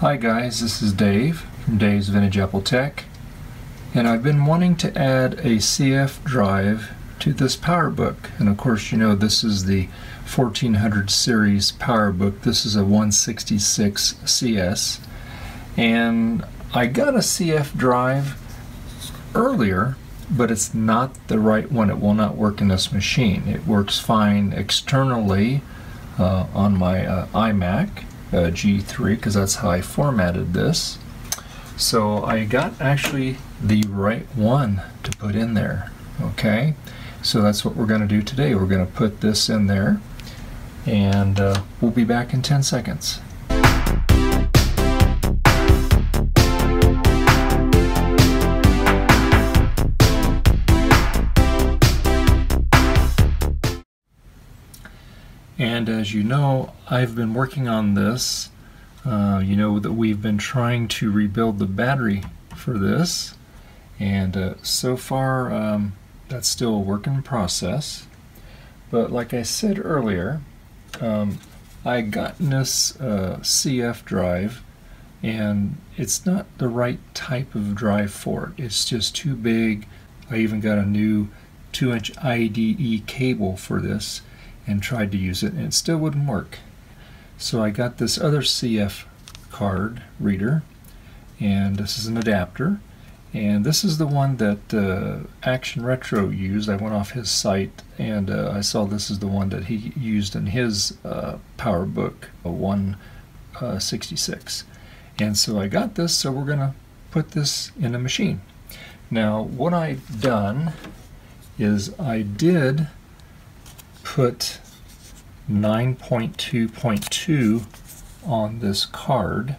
Hi guys, this is Dave from Dave's Vintage Apple Tech, and I've been wanting to add a CF drive to this PowerBook. And of course, you know, this is the 1400 series PowerBook. This is a 166CS, and I got a CF drive earlier, but it's not the right one. It will not work in this machine. It works fine externally on my iMac. G3, because that's how I formatted this. So I got actually the right one to put in there. Okay, so that's what we're going to do today. We're going to put this in there, and we'll be back in 10 seconds. And as you know, I've been working on this. You know that we've been trying to rebuild the battery for this, and so far that's still a work in process. But like I said earlier, I got this CF drive, and it's not the right type of drive for it. It's just too big. I even got a new 2-inch IDE cable for this and tried to use it, and it still wouldn't work. So I got this other CF card reader, and this is an adapter, and this is the one that Action Retro used. I went off his site, and I saw this is the one that he used in his PowerBook 166. And so I got this, so we're gonna put this in a machine. Now what I've done is I did put 9.2.2 on this card,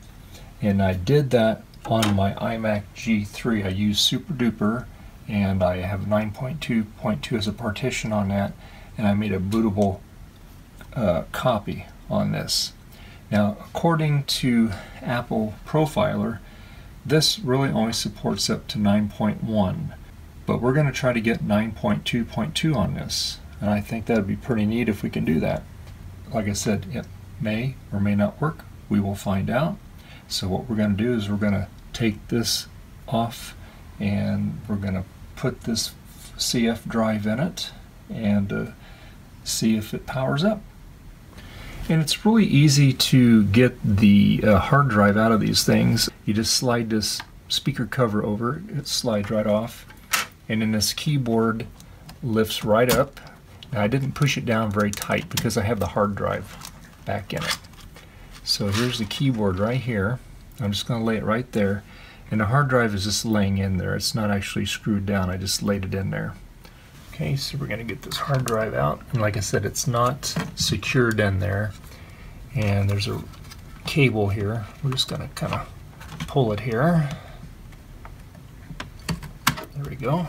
and I did that on my iMac G3. I use SuperDuper, and I have 9.2.2 as a partition on that, and I made a bootable copy on this. Now according to Apple Profiler, this really only supports up to 9.1, but we're going to try to get 9.2.2 on this. And I think that would be pretty neat if we can do that. Like I said, it may or may not work. We will find out. So what we're going to do is we're going to take this off, and we're going to put this CF drive in it and see if it powers up. And it's really easy to get the hard drive out of these things. You just slide this speaker cover over, it slides right off, and then this keyboard lifts right up. Now, I didn't push it down very tight because I have the hard drive back in it. So here's the keyboard right here. I'm just going to lay it right there. And the hard drive is just laying in there. It's not actually screwed down. I just laid it in there. Okay, so we're going to get this hard drive out. And like I said, it's not secured in there. And there's a cable here. We're just going to kind of pull it here. There we go.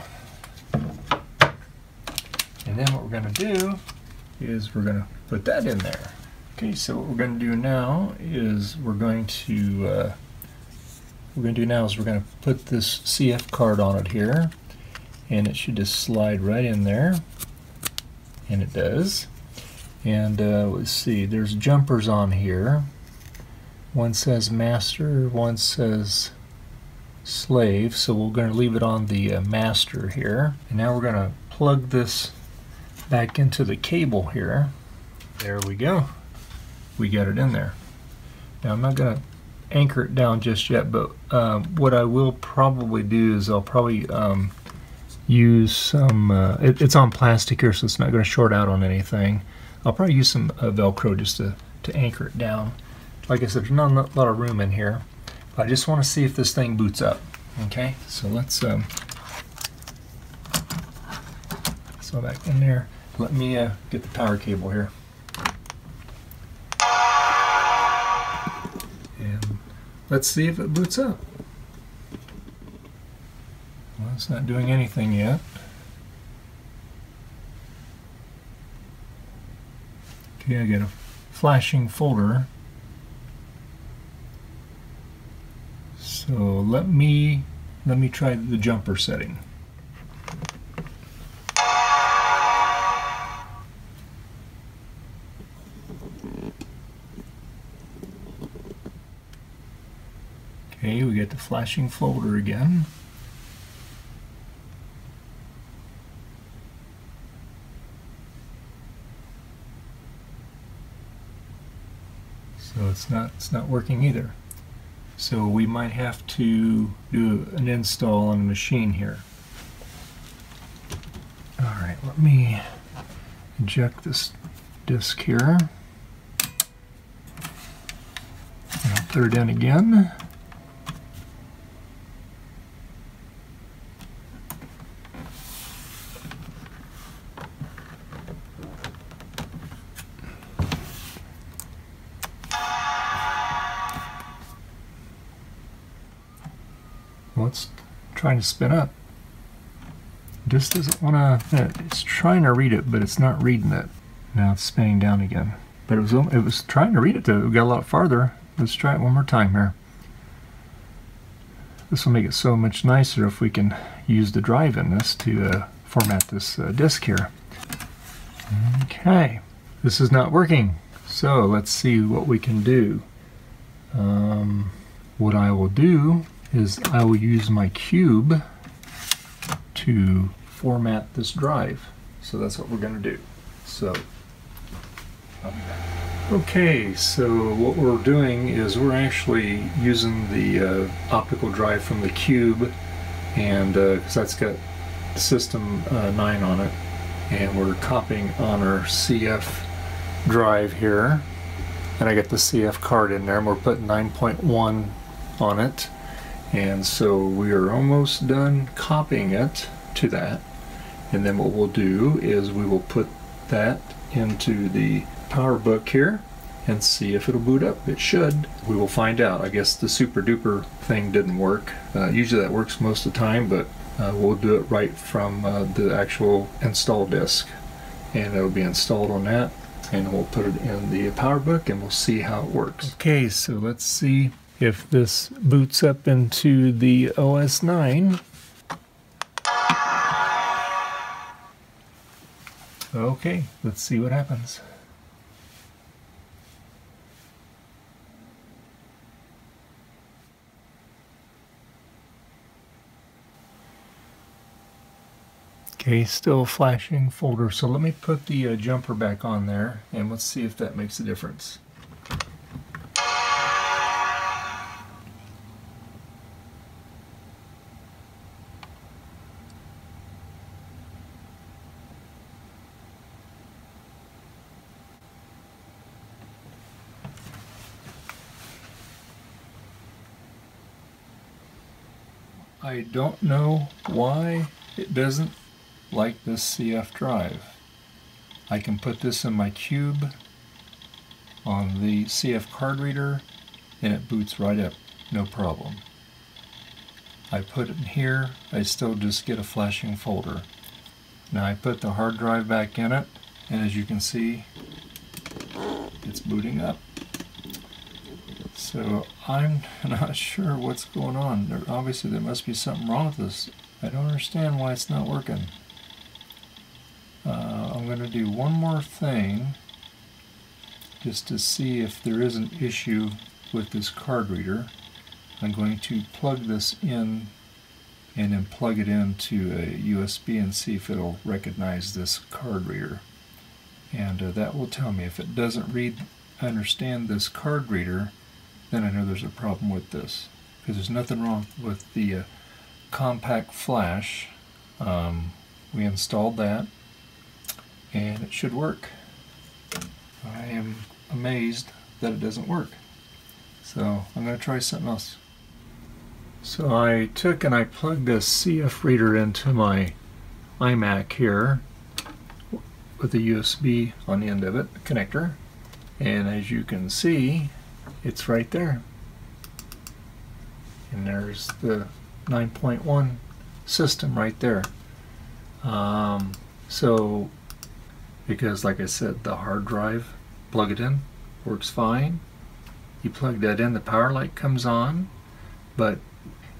And then what we're going to do is we're going to put that in there. Okay, so what we're going to do now is we're going to put this CF card on it here, and it should just slide right in there, and it does. And let's see, there's jumpers on here. One says master, one says slave, so we're going to leave it on the master here. And now we're going to plug this back into the cable here. There we go. We got it in there. Now I'm not going to anchor it down just yet, but what I will probably do is I'll probably use some, it's on plastic here, so it's not going to short out on anything. I'll probably use some Velcro just to anchor it down. Like I said, there's not a lot of room in here. I just want to see if this thing boots up. Okay, so let's go back in there. Let me get the power cable here. And let's see if it boots up. Well, it's not doing anything yet. Okay, I get a flashing folder. So let me try the jumper setting. Okay, we get the flashing folder again. So it's not working either. So we might have to do an install on the machine here. Alright, let me eject this disk here. And throw it in again. It's trying to spin up. This doesn't want to. It's trying to read it, but it's not reading it. Now it's spinning down again. But it was trying to read it though. It got a lot farther. Let's try it one more time here. This will make it so much nicer if we can use the drive in this to format this disk here. Okay, this is not working. So let's see what we can do. What I will do is I will use my cube to format this drive. So that's what we're going to do. So, okay, so what we're doing is we're actually using the optical drive from the cube, and because that's got system 9 on it, and we're copying on our CF drive here, and I got the CF card in there, and we're putting 9.1 on it. And so we are almost done copying it to that, and then what we'll do is we will put that into the PowerBook here and see if it'll boot up. It should. We will find out. I guess the SuperDuper thing didn't work. Usually that works most of the time, but we'll do it right from the actual install disk, and it'll be installed on that, and we'll put it in the PowerBook and we'll see how it works. Okay, so let's see if this boots up into the OS 9. Okay, let's see what happens. Okay, still flashing folder. So let me put the jumper back on there and let's see if that makes a difference. I don't know why it doesn't like this CF drive. I can put this in my cube on the CF card reader and it boots right up, no problem. I put it in here, I still just get a flashing folder. Now I put the hard drive back in it, and as you can see, it's booting up. So I'm not sure what's going on. Obviously there must be something wrong with this. I don't understand why it's not working. I'm going to do one more thing just to see if there is an issue with this card reader. I'm going to plug this in and then plug it into a USB and see if it'll recognize this card reader. And that will tell me if it doesn't understand this card reader, then I know there's a problem with this, because there's nothing wrong with the compact flash. We installed that and it should work. I am amazed that it doesn't work, so I'm going to try something else. So I took and I plugged this CF reader into my iMac here with a USB on the end of it, a connector, and as you can see, it's right there, and there's the 9.1 system right there. So because like I said, the hard drive, plug it in, works fine. You plug that in, the power light comes on, but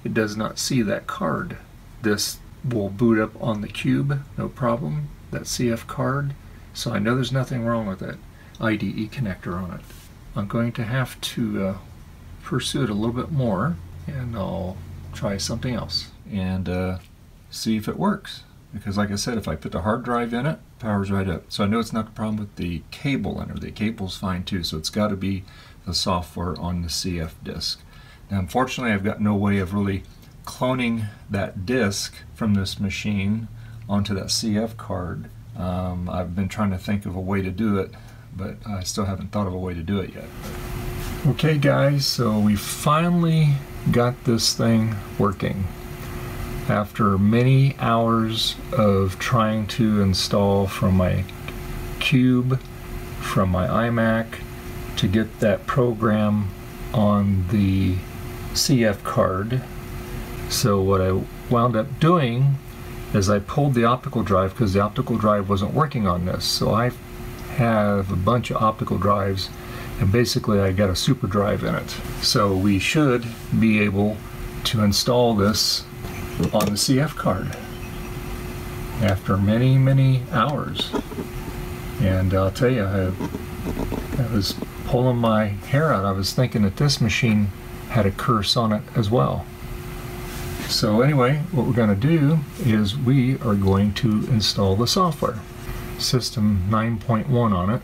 it does not see that card. This will boot up on the cube, no problem, that CF card. So I know there's nothing wrong with that IDE connector on it. I'm going to have to pursue it a little bit more and I'll try something else and see if it works. Because like I said, if I put the hard drive in it, powers right up. So I know it's not the problem with the cable in there. The cable's fine too, so it's got to be the software on the CF disk. Now unfortunately I've got no way of really cloning that disk from this machine onto that CF card. I've been trying to think of a way to do it, but I still haven't thought of a way to do it yet. Okay guys, so we finally got this thing working. After many hours of trying to install from my cube, from my iMac, to get that program on the CF card. So what I wound up doing is I pulled the optical drive because the optical drive wasn't working on this. So I have a bunch of optical drives and basically I got a super drive in it. So we should be able to install this on the CF card after many hours. And I'll tell you, I was pulling my hair out. I was thinking that this machine had a curse on it as well. So anyway, what we're going to do is we are going to install the software, system 9.1 on it,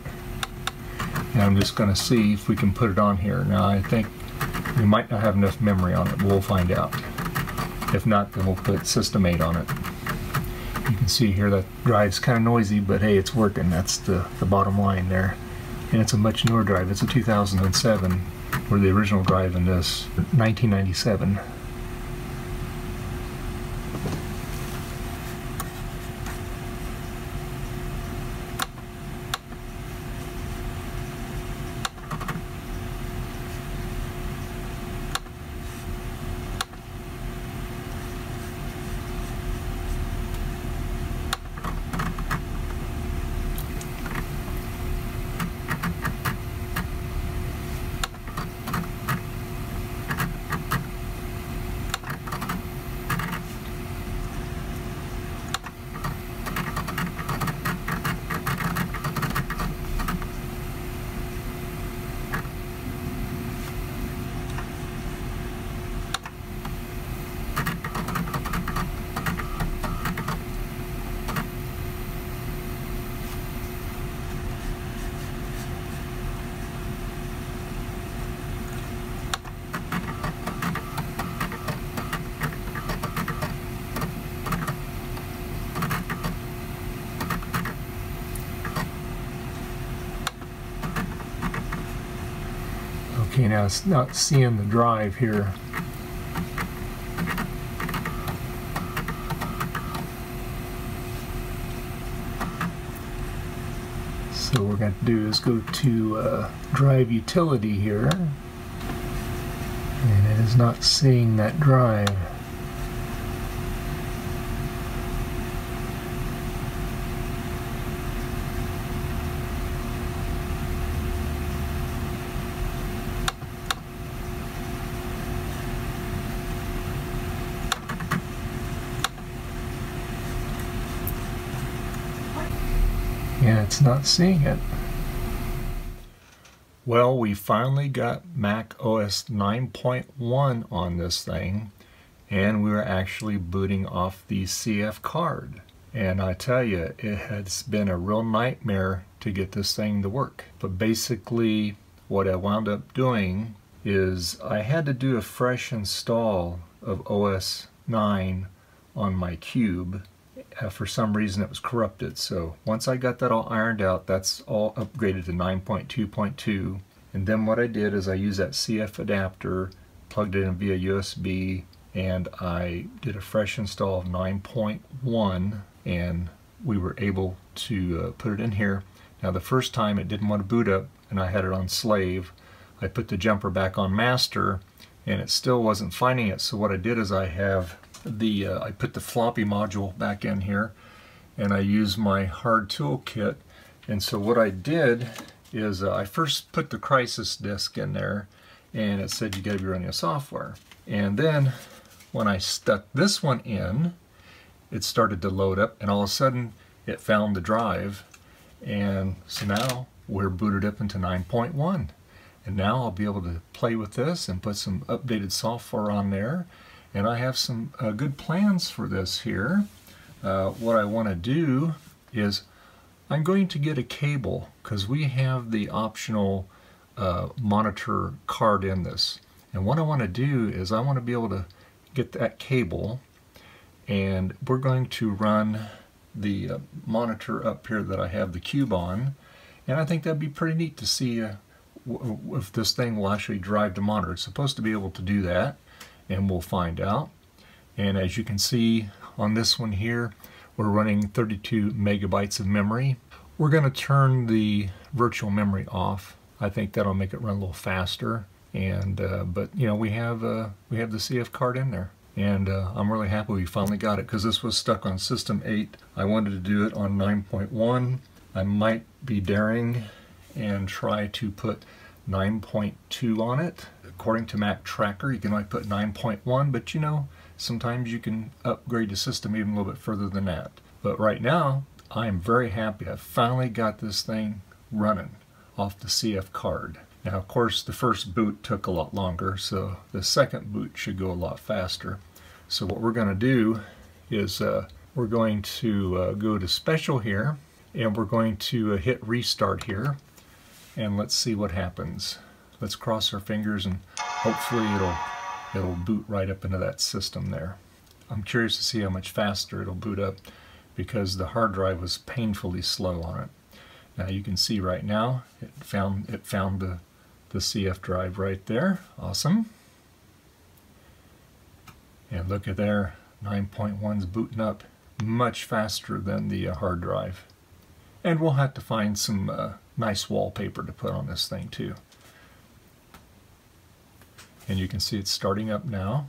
and I'm just going to see if we can put it on here. Now I think we might not have enough memory on it, but we'll find out. If not, then we'll put System 8 on it. You can see here that drive's kind of noisy, but hey, it's working. That's the bottom line there. And it's a much newer drive. It's a 2007, where the original drive in this, 1997. Now it's not seeing the drive here. So what we're going to do is go to drive utility here, and it is not seeing that drive. And it's not seeing it. Well, we finally got Mac OS 9.1 on this thing, and we were actually booting off the CF card. And I tell you, it has been a real nightmare to get this thing to work. But basically, what I wound up doing is I had to do a fresh install of OS 9 on my cube. For some reason it was corrupted. So once I got that all ironed out, that's all upgraded to 9.2.2. And then what I did is I used that CF adapter, plugged it in via USB, and I did a fresh install of 9.1, and we were able to put it in here. Now the first time it didn't want to boot up, and I had it on slave. I put the jumper back on master, and it still wasn't finding it. So what I did is I have I put the floppy module back in here, and I use my hard toolkit. And so what I did is I first put the crisis disk in there, and it said you got to be running a software. And then when I stuck this one in, it started to load up, and all of a sudden it found the drive. And so now we're booted up into 9.1. And now I'll be able to play with this and put some updated software on there. And I have some good plans for this here. What I want to do is I'm going to get a cable because we have the optional monitor card in this. And what I want to do is I want to be able to get that cable, and we're going to run the monitor up here that I have the cube on. And I think that'd be pretty neat to see if this thing will actually drive the monitor. It's supposed to be able to do that, and we'll find out. And as you can see on this one here, we're running 32 megabytes of memory. We're going to turn the virtual memory off. I think that'll make it run a little faster. And but you know, we have the CF card in there, and I'm really happy we finally got it because this was stuck on System 8. I wanted to do it on 9.1. I might be daring and try to put 9.2 on it. According to Mac Tracker, you can only put 9.1, but you know, sometimes you can upgrade the system even a little bit further than that. But right now, I am very happy. I finally got this thing running off the CF card. Now, of course, the first boot took a lot longer, so the second boot should go a lot faster. So what we're going to do is we're going to go to Special here, and we're going to hit Restart here, and let's see what happens. Let's cross our fingers, and hopefully it'll boot right up into that system there. I'm curious to see how much faster it'll boot up because the hard drive was painfully slow on it. Now you can see right now it found the CF drive right there. Awesome. And look at there, 9.1's booting up much faster than the hard drive. And we'll have to find some nice wallpaper to put on this thing too. And you can see it's starting up now.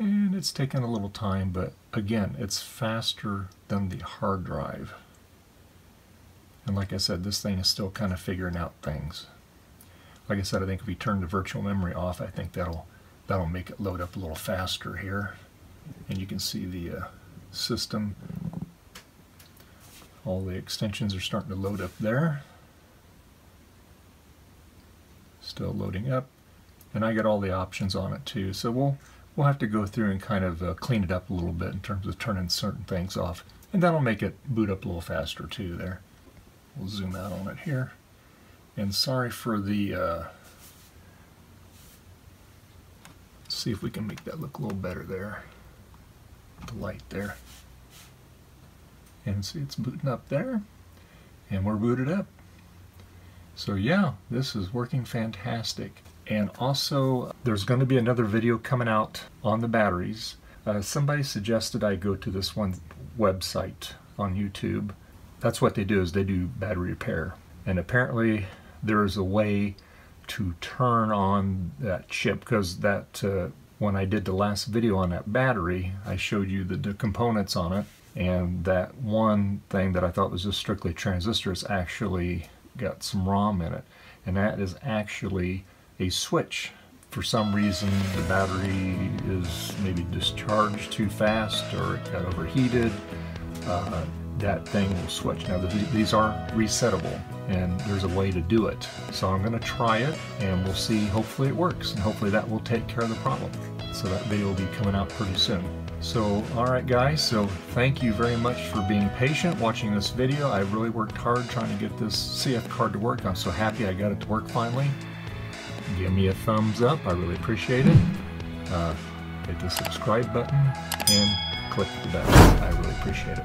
And it's taken a little time, but again, it's faster than the hard drive. And like I said, this thing is still kind of figuring out things. Like I said, I think if we turn the virtual memory off, I think that'll make it load up a little faster here. And you can see the system, all the extensions are starting to load up there. Still loading up, and I got all the options on it too, so we'll have to go through and kind of clean it up a little bit in terms of turning certain things off, and that'll make it boot up a little faster too there. We'll zoom out on it here, and sorry for the see if we can make that look a little better there, the light there. And see, it's booting up there, and we're booted up. So yeah, this is working fantastic. And also, there's going to be another video coming out on the batteries. Somebody suggested I go to this one website on YouTube. That's what they do, is they do battery repair, and apparently there is a way to turn on that chip, because that when I did the last video on that battery, I showed you the components on it, and that one thing that I thought was just strictly transistors actually got some ROM in it, and that is actually a switch. For some reason the battery is maybe discharged too fast, or it got overheated. That thing will switch. Now these are resettable, and there's a way to do it. So I'm going to try it, and we'll see. Hopefully it works, and hopefully that will take care of the problem. So that video will be coming out pretty soon. So alright guys, so thank you very much for being patient watching this video. I really worked hard trying to get this CF card to work. I'm so happy I got it to work finally. Give me a thumbs up, I really appreciate it. Hit the subscribe button and click the bell. I really appreciate it.